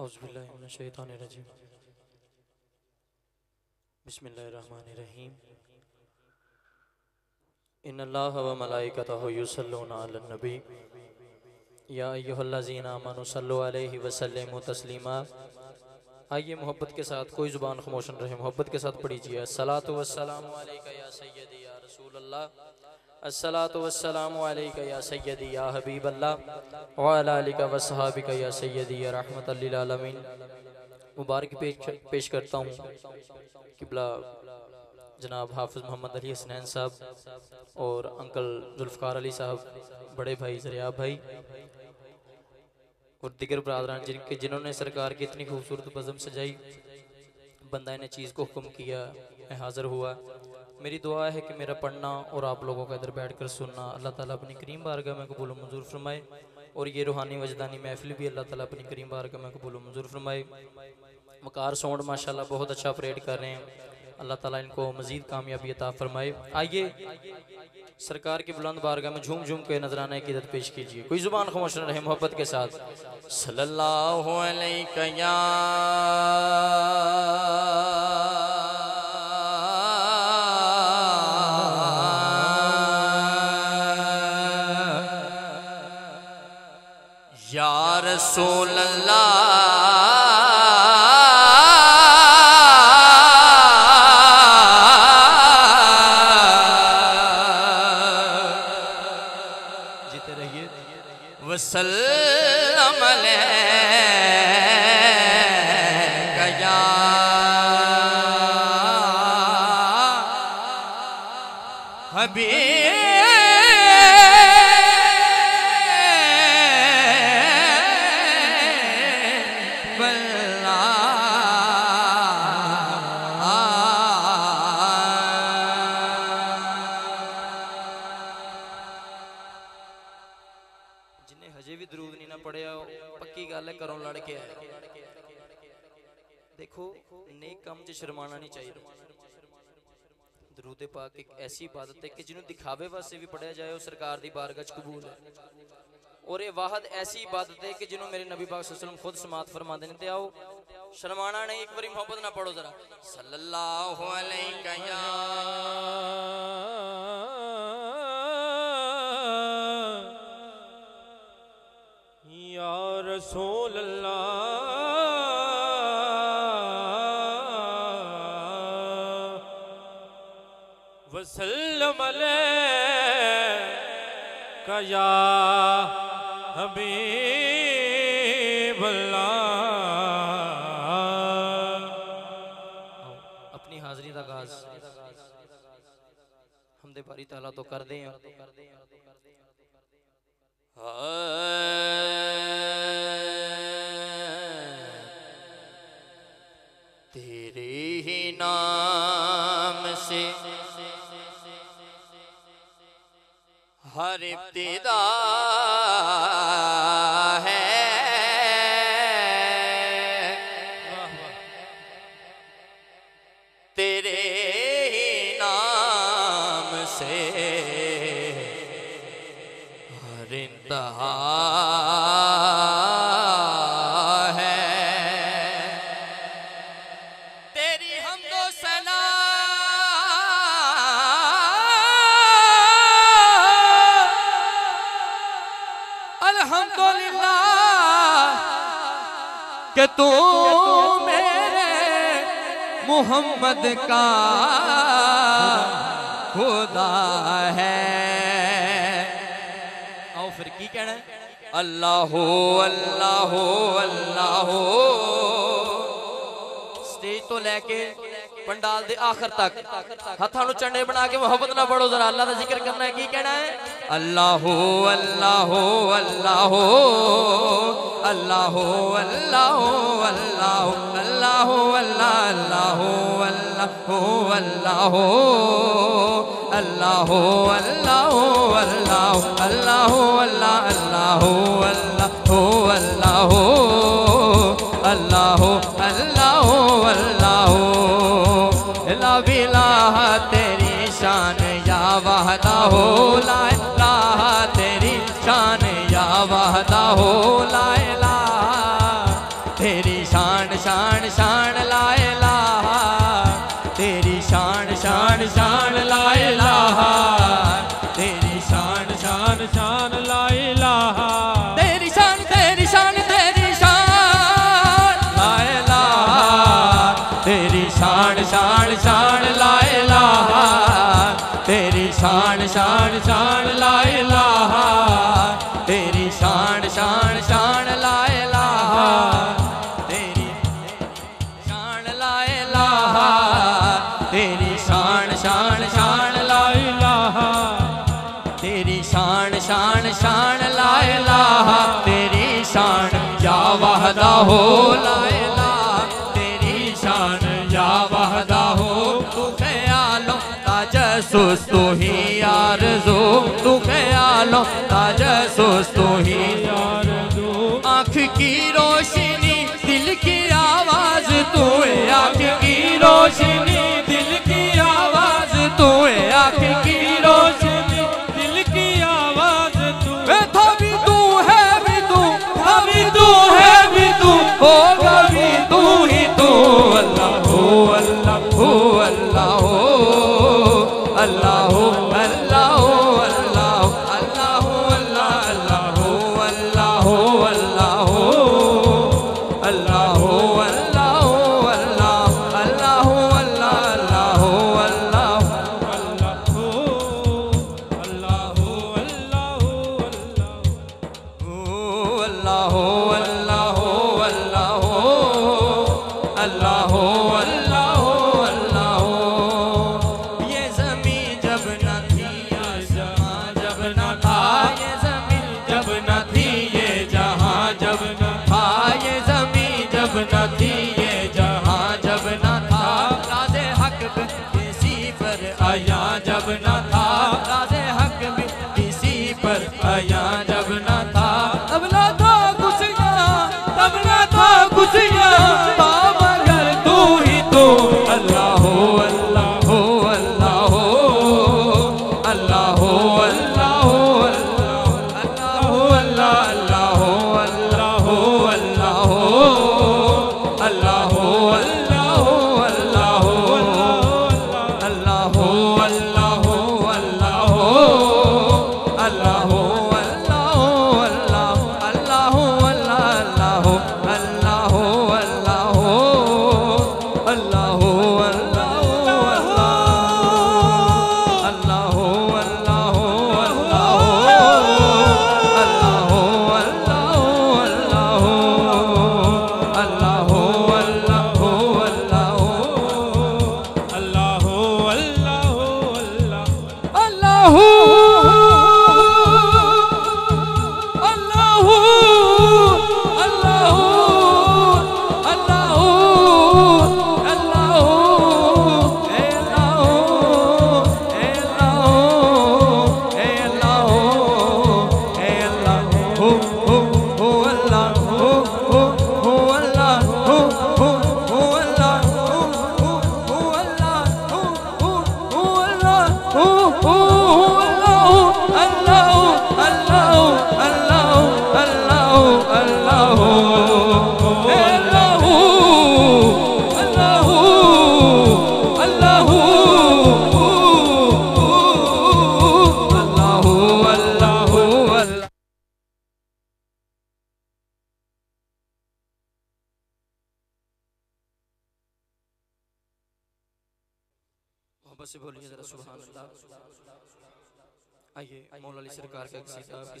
औज़ुबिल्लाहिमिनश्शैतानिर्रजीम बिस्मिल्लाहिर्रहमानिर्रहीम इन्नल्लाह व मलाइकतहु युसल्लूना अलन नबी या अय्युहल्लज़ीना आमनु सल्लु अलैहि व सल्लिमू तस्लीमा। आइए मोहब्बत के साथ, कोई ज़ुबान खामोश न रहे, मोहब्बत के साथ पढ़ीजिए। अस्सलातु वस्सलामु अलैका या सय्यदी या रसूल अल्लाह, अस्सलातु वस्सलामु अलैका या सय्यदी या हबीब अल्लाह, व अला आलिका व सहाबिका या सय्यदी या रहमतल लिल आलमीन। मुबारक पेश करता हूँ किबला जनाब हाफिज़ मोहम्मद अली हसनैन साहब और अंकल जुल्फ़कार अली साहब, बड़े भाई ज़रियाब भाई और दिगर बरादरान जिनके जिन्होंने सरकार की इतनी खूबसूरत बज़म सजाई। बंदा ने चीज़ को हुक्म किया, मैं हाज़िर हुआ। मेरी दुआ है कि मेरा पढ़ना और आप लोगों का इधर बैठकर सुनना अल्लाह ताला अपनी करीम बारगाह में कबूल मंजूर फरमाए, और ये रूहानी वजदानी महफिल भी अल्लाह ताला अपनी करीम बारगाह में कबूल मंजूर फरमाए। वकार साउंड माशाल्लाह बहुत अच्छा ऑपरेट कर रहे हैं, अल्लाह ताला इनको मज़ीद कामयाबी अता फरमाए। आइए सरकार की बुलंद बारगाह में झूम झूम के नजराना की इधर पेश कीजिए। कोई ज़ुबान खामोश न रहे, मोहब्बत के साथ। सल्लल्लाहु अलैहि या रसूल अल्लाह जीते रहिए वसल्लम अलैका या हबीब शर्माना नहीं चाहिए। दरूद पाक एक ऐसी इबादत है कि जिन्होंने दिखावे वास्ते भी पढ़ा जाए सरकार दी बारगाह च कबूल है, और ये वाहद ऐसी इबादत है कि जिन्होंने मेरे नबी पाक सल्लल्लाहु अलैहि वसल्लम खुद समात फरमाते हैं। आओ शर्माना नहीं, एक बारी मोहब्बत ना पढ़ो जरा। सल्लल्लाहु अलैहि या रसूल अल्लाह, सल्लम अलैका या हबीब अल्लाह। अपनी हाजिरी का आगाज हमदे बारी ताला तो कर दें। तेरे ही नाम से हर इब्तिदा है, तेरे ही नाम से हर इंतहा है। तेरी हमदो सना के तू मेरे मोहम्मद का खुदा है। आओ फिर की कहना है, अल्लाह हो अल्लाह हो अल्लाह हो। स्टेज तो लेके पंडाल दे आखिर तक हथा नू चंडे बना के मोहब्बत ना पढ़ो जरा, अल्लाह का जिक्र करना है। की कहना है, अल्लाह हो अल्लाह हो अल्लाह हो अल्लाह हो अल्लाह हो अल्लाह हो अल्लाह हो अल्लाह हो अल्लाह हो अल्लाह हो अल्लाह हो अल्लाह हो अल्लाह हो अल्लाह अल्लाह हो अल्लाह हो अल्लाह हो अल्लाह हो अल्लाह हो अल्लाह हो। ला इलाहा तेरी शान या वाहदा हो, ला इलाहा तेरी शान या वाहदा हो, ला तेरी शान शान शान लाए लाहा, तेरी शान शान शान लाए लाहा, तेरी शान शान शान लाए लाहा, तेरी शान तेरी शान तेरी शान लाए लाहा, तेरी शान शान शान लाए लाहा, तेरी शान शान शान लाए लाहा, तेरी शान शान शान लाए लाहा, तेरी शान लाए लाहा, तेरी शान शान शान लाए लाहा, तेरी शान शान शान लाए लाहा, तेरी शान या वहदा हो लाए लाहा, तेरी शान या वहदा हो, तू ख्यालों का जसूस तू ही आरज़ू, तू ख्यालों का जसूस तू ही आरज़ू, आँख की रोशनी दिल की आवाज़ तू है, आँख की रोशनी दिल की आवाज़ तू है, आँख की रोशनी दिल की आवाज़ तू है, था भी तू है भी तू, था भी तू है भी तू, होगा भी तू ही तू। अल्लाह हो अल्लाह हो अल्लाह हो अल्लाह हो अल्लाह हो अल्लाह हो अल्लाह हो अल्लाह हो अल्लाह हो अल्लाह हो अल्लाह हो अल्लाह हो अल्लाह अल्लाह हो अल्लाह अल्लाह हो अल्लाह अल्लाह हो अल्लाह हो अल्लाह हो अल्लाह हो अल्लाह हो अल्लाह हो अल्लाह हो अल्लाह हो अल्लाह हो। ये ज़मीन जब न थी आसमां जब न था, ये ज़मीन जब न थी ये जहां जब न था, ये ज़मीन जब न थी ये जहां जब न था, राज़े हक भी इसी पर आया जब न था, राज़े हक भी इसी पर आया जब न था, तब न था कुछ यहाँ, तब न था कुछ यहाँ,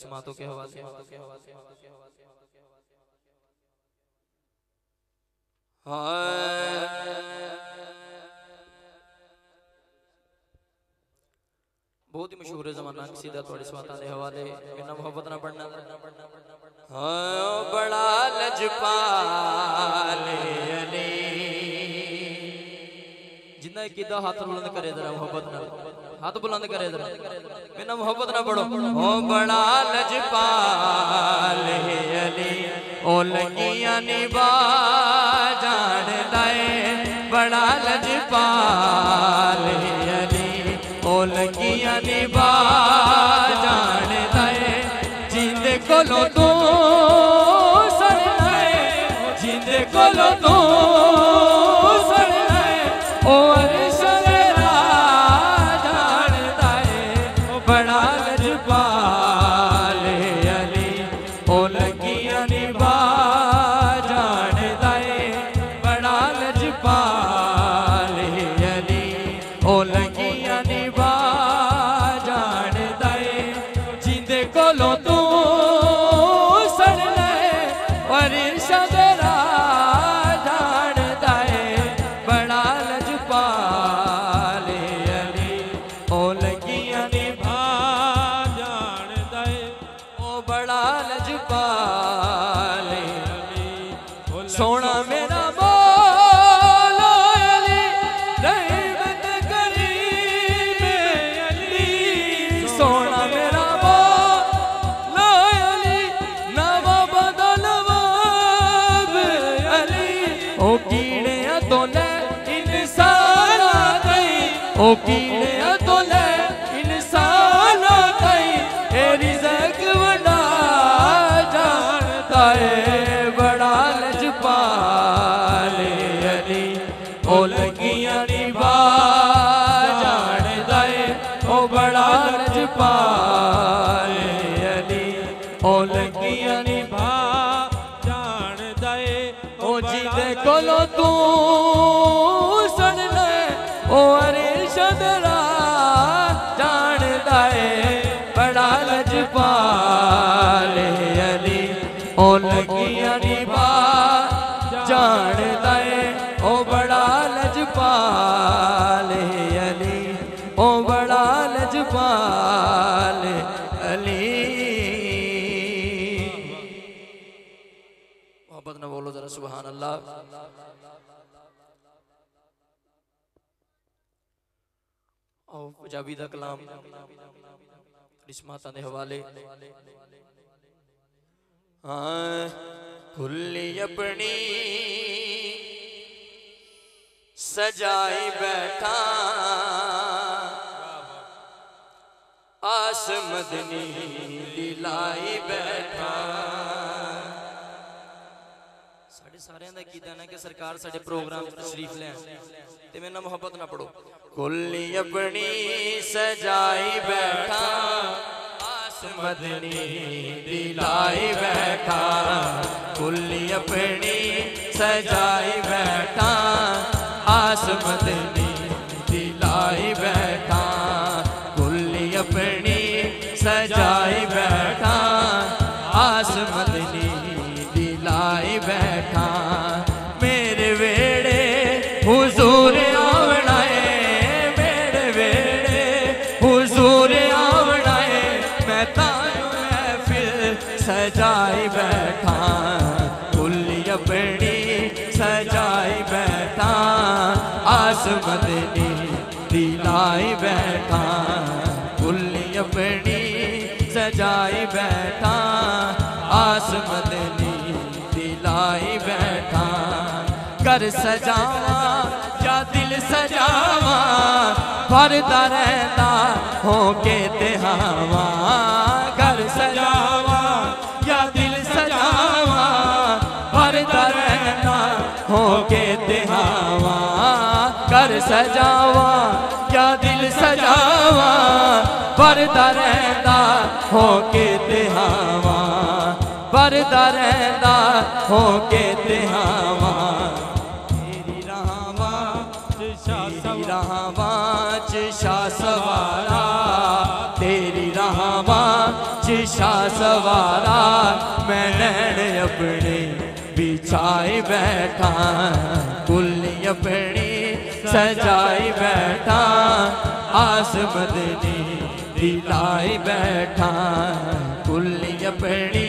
समातों के हवाले बहुत ही मशहूर है जमाना सीधा थोड़ी समातों के हवाले बिना मोहब्बत ना पढ़ना। हाँ बड़ा लजपाल अली जिन्ना किदा हाथ बुलंद करे जरा मोहब्बत ना, हाथ बुलंद करे जरा बिना मोहब्बत ना पढ़ो। ओ बड़ा लजपाल है अली ओ लगिया निभा जान दाए, बड़ा लजपाल है अली ओ लगिया निभा जान दाए, जिंद कोलो तो सर आए जिंद बोलो तो सर और सरा जानता है वो बड़ा गजबाल अली ओ लगी अनिबा जानता है बड़ा गजबाल अली ओ लगी अनिबा जानता है जिंदे कोलो तो सर और सरा सोना मेरा मौला अली रहमत करीम अली सोना मेरा मौला अली नवाब नवाब अली ओ कीड़ियां तो ले इंसान आ गई ओ कीड़ियां तो ले इंसान आ गई ए रिज़्क बड़ा जानता है बोलो तू सुन ले ओ अरिशदरा जानता है बड़ा लजपाल अली ओ लगी अनिबा जानता है ओ बड़ा लजपाल अली ओ बड़ा लजपाल अली। मोहब्बत न बोलो जरा सुभान अल्लाह। पंजाबी दा कलाम रिश्मातां दे हवाले हां खुली अपनी सजाई बैठा आस मदनी दिलाई बैठा सारे का की देना कि सरकार साडे प्रोग्राम तशरीफ ले ते मेरे ना मोहब्बत ना पढ़ो। कुल्ली अपनी सजाई बैठा आस मदनी दिलाई बैठा कुल्ली अपनी सजाई बैठा आस मदनी दिलाई बैठा कुल्ली अपनी सजाई बैठा आस मदनी दिलाई बैठा मेरे वेड़े हुजूर आवना है मेरे वेड़े हुजूर आवना है मैं तायूं महफिल सजाई बैठा कुल्ली अपनी सजाई बैठा आस मदनी दिलाई बैठा कुल्ली अपनी सजाई बैठा आस मदनी दिलाई बैठा कर सजावा या दिल सजावा भरदा रहता होके तेहावा कर सजावा या दिल सजावा भरदा रहता होके तेहावा कर सजावा या दिल सजावा भरदा रहता होके तेहावा भरदा रहता हो के तेहावा तेरी राहवा शाह सवारा तेरी राहवा शाह सवारा मैं नैन अपने बिछाई बैठा कुल्ली अपनी सजाई बैठा आस मदनी दिलाई बैठा कुल्ली अपनी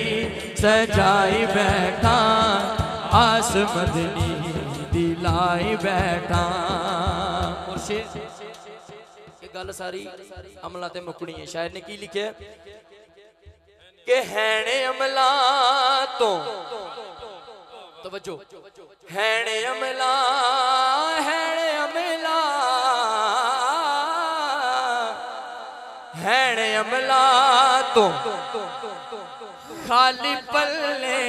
सजाई बैठा आस मदनी दिलाई बैठा। गल सारी अमला ते मुकनी है। शायर ने की लिखे के हैने अमला तो तवज्जो हैने अमला तो खाली पल्ले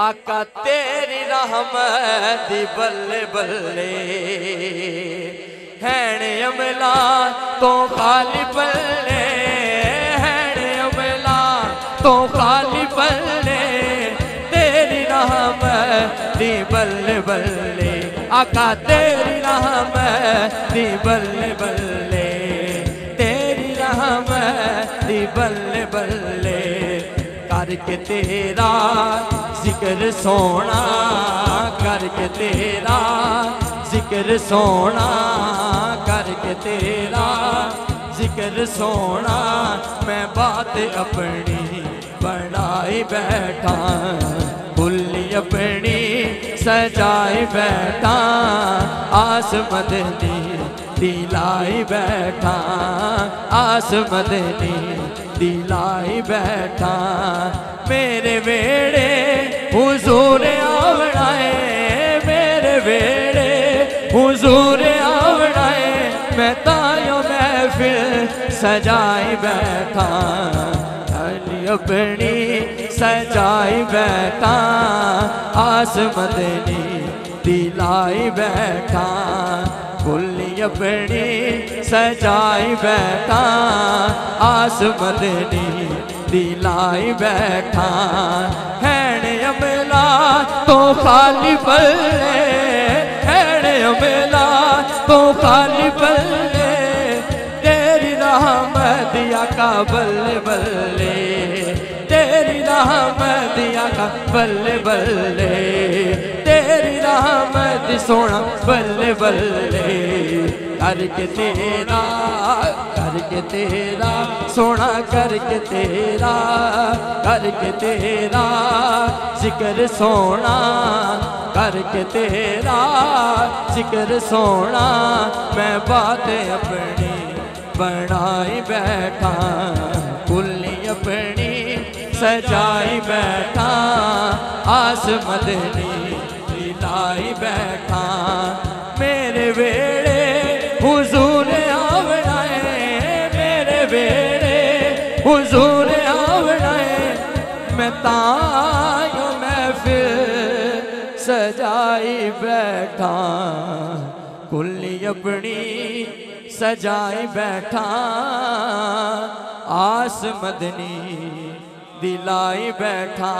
आका तेरी रहमत बल्ले बल्ले हैण अमला तो खाली बल्ले हैण अमला तो खाली बल्ले तेरी रहमत बल्ले बल्ले आका तेरी रहमत बल्ले बल्ले तेरी रहमत बल्ले बल्ले करके तेरा जिक्र सोना करके तेरा जिक्र सोना करके तेरा जिक्र सोना मैं बात अपनी बनाई बैठा भूली अपनी सजाई बैठा आस मदनी दिलाई बैठा आस मदनी दिलाई बैठा मेरे वेड़े हुजूर आवड़ा है मेरे वेड़े हुजूर आवड़ा है मैं तायो महफिल सजाई बैठा अली अपनी सजाई बैठा आस मदनी दिलाई बैठा गुल्ली अपनी सजाई बैठा आस मदनी दिलाई बैठा हैण अमला तो खाली बल्ले हैण अमला तो खाली बल्ले तेरी रहमत आका बल्ले बल्ले तेरी रहमत आका बल्ले बल्ले तेरी रहमत सोना बल्ले बल्ले करके तेरा सोना करके तेरा जिक्र सोना करके तेरा जिक्र सोना मैं बातें अपनी बनाई बैठा कुल्ली अपनी सजाई बैठा आस मदनी दिलाई बैठा मेरे वेड़े हुजूर आवड़ा है मेरे बेड़े हुजूर आवड़ा है मैं तायो महफिल सजाई बैठा कुल्ली अपनी सजाई बैठा आस मदनी दिलाई बैठा।